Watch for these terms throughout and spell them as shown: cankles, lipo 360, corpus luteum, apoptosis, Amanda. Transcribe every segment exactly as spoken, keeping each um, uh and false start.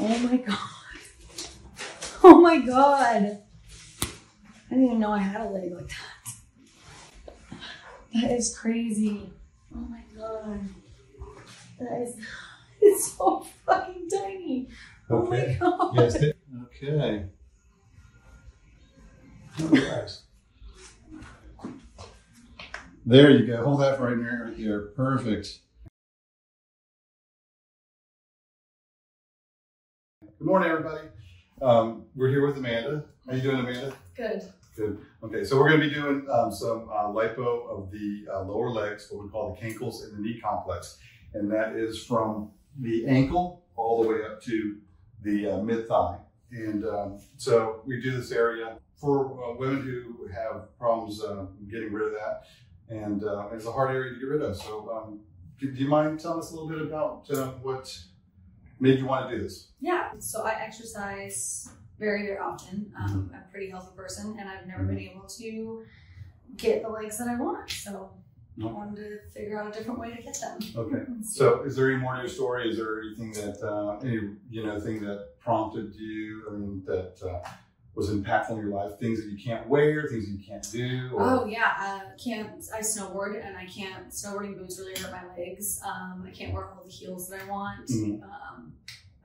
Oh my God. Oh my God. I didn't even know I had a leg like that. That is crazy. Oh my God. That is, it's so fucking tiny. Okay. Oh my God. Yes, it, okay. All right. There you go. Hold that right there, right there. Perfect. Good morning, everybody. Um, we're here with Amanda. How are you doing, Amanda? Good. Good. Okay, so we're going to be doing um, some uh, lipo of the uh, lower legs, what we call the cankles and the knee complex. And that is from the ankle all the way up to the uh, mid-thigh. And um, so we do this area for uh, women who have problems uh, getting rid of that. And uh, it's a hard area to get rid of. So um, do, do you mind telling us a little bit about uh, what made you want to do this? Yeah, so I exercise very, very often. Um, I'm a pretty healthy person, and I've never mm-hmm. been able to get the legs that I want. So I wanted to figure out a different way to get them. Okay. So is there any more to your story? Is there anything that, uh, any, you know, thing that prompted you, I mean, that uh, was impactful in your life? Things that you can't wear, things that you can't do? Or... Oh yeah, I can't, I snowboard, and I can't, snowboarding boots really hurt my legs. Um, I can't wear all the heels that I want. Mm-hmm. um,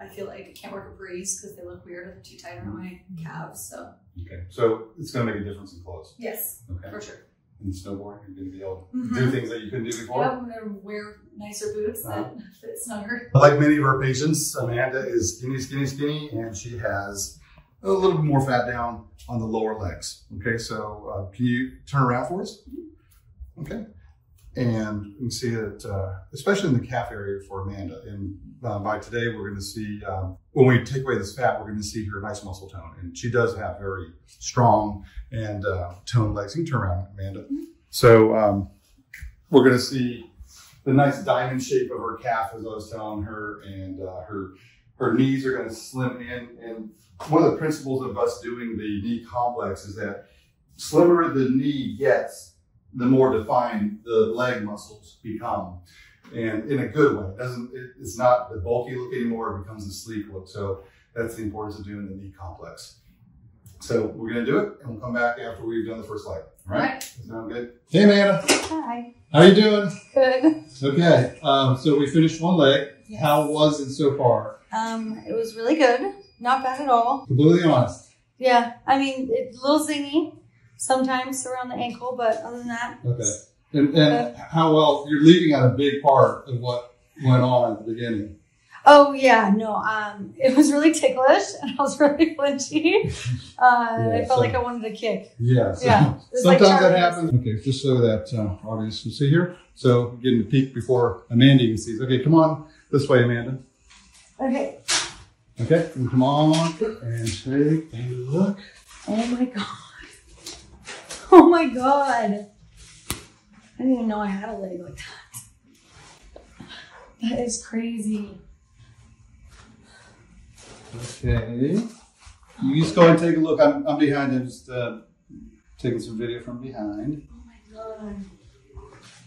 I feel like I can't wear capris because they look weird and too tight around my calves, so. Okay, so it's gonna make a difference in clothes? Yes, okay. For sure. And snowboarding, you're going to be able to mm-hmm. do things that you couldn't do before. Yeah, I'm going to wear nicer boots uh-huh. that fit snugger. Like many of our patients, Amanda is skinny, skinny, skinny, and she has a little bit more fat down on the lower legs. Okay, so uh, can you turn around for us? Okay, and you can see that, uh, especially in the calf area for Amanda. And uh, by today, we're going to see um, when we take away this fat, we're going to see her nice muscle tone. And she does have very strong and uh, toned legs. You can turn around, Amanda. So um, we're going to see the nice diamond shape of her calf, as I was telling her, and uh, her. Her knees are going to slim in, and one of the principles of us doing the knee complex is that slimmer the knee gets, the more defined the leg muscles become, and in a good way. It doesn't, it, it's not the bulky look anymore, it becomes the sleek look. So that's the importance of doing the knee complex. So we're going to do it, and we'll come back after we've done the first leg. All right? Right. Sound good? Hey, Amanda. Hi. How are you doing? Good. Okay. Um, so we finished one leg. Yes. How was it so far? Um, it was really good. Not bad at all. Completely honest. Yeah. I mean, it's a little zingy sometimes around the ankle, but other than that. Okay. And, and how well, you're leaving out a big part of what went on at the beginning. Oh yeah, no, um, it was really ticklish, and I was really flinchy. Uh, yeah, I felt so, like I wanted to kick. Yeah. So yeah. Sometimes like that happens. Okay. Just so that uh, audience can see here. So getting a peek before Amanda even sees. Okay. Come on this way, Amanda. Okay. Okay, and come on and take a look. Oh my God. Oh my God. I didn't even know I had a leg like that. That is crazy. Okay. You just go ahead and take a look. I'm, I'm behind. I'm just uh, taking some video from behind. Oh my God.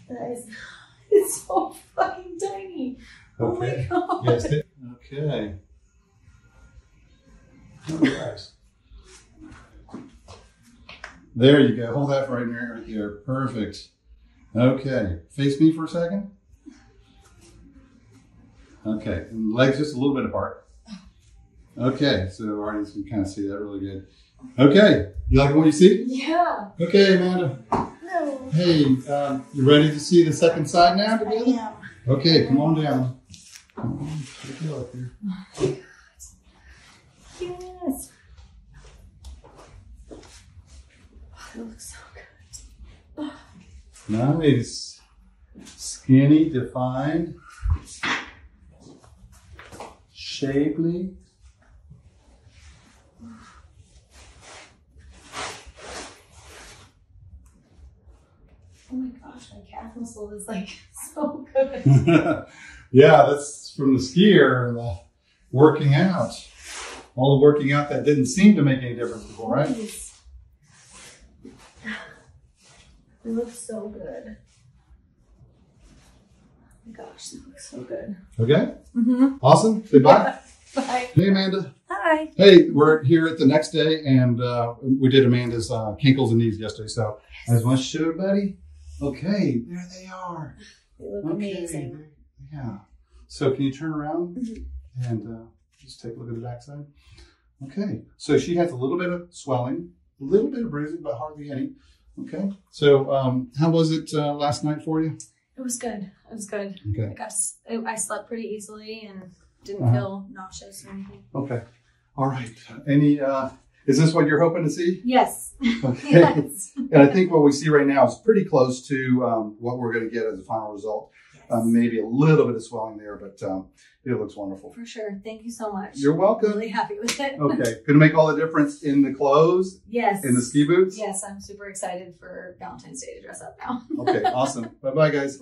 That is, it's so fucking tiny. Okay. Oh my God. Yes, it, okay. All right. There you go. Hold that right there, right there. Perfect. Okay. Face me for a second. Okay. And legs just a little bit apart. Okay. So the audience can kind of see that really good. Okay. You like what you see? Yeah. Okay, Amanda. Hello. Hey, um, you ready to see the second side now together? I am. Okay, come on down. Come on, take a look here. Oh my God. Yes. Oh, it looks so good. Oh. Nice. Skinny, defined, shapely. Oh my gosh, my calf muscle is like so good. Yeah, that's from the skier and the working out. All the working out that didn't seem to make any difference before, right? Jeez. It looks so good. Oh my gosh, it looks so good. Okay? Mm-hmm. Awesome. Say bye. Bye. Hey, Amanda. Hi. Hey, we're here at the next day, and uh, we did Amanda's uh, kinkles and knees yesterday, so yes. I just want to show everybody. Okay, there they are. They look okay. Amazing. Yeah. So can you turn around mm-hmm. and uh, just take a look at the backside? Okay. So she has a little bit of swelling, a little bit of bruising, but hardly any. Okay. So um, how was it uh, last night for you? It was good. It was good. Okay. I, got, I slept pretty easily and didn't uh-huh. feel nauseous or anything. Okay. All right. Any? Uh, is this what you're hoping to see? Yes. Okay. Yes. And I think what we see right now is pretty close to um, what we're going to get as a final result. Yes. Um, maybe a little bit of swelling there, but um, it looks wonderful. For sure. Thank you so much. You're welcome. I'm really happy with it. Okay. Going to make all the difference in the clothes? Yes. In the ski boots? Yes. I'm super excited for Valentine's Day to dress up now. Okay. Awesome. Bye-bye, guys.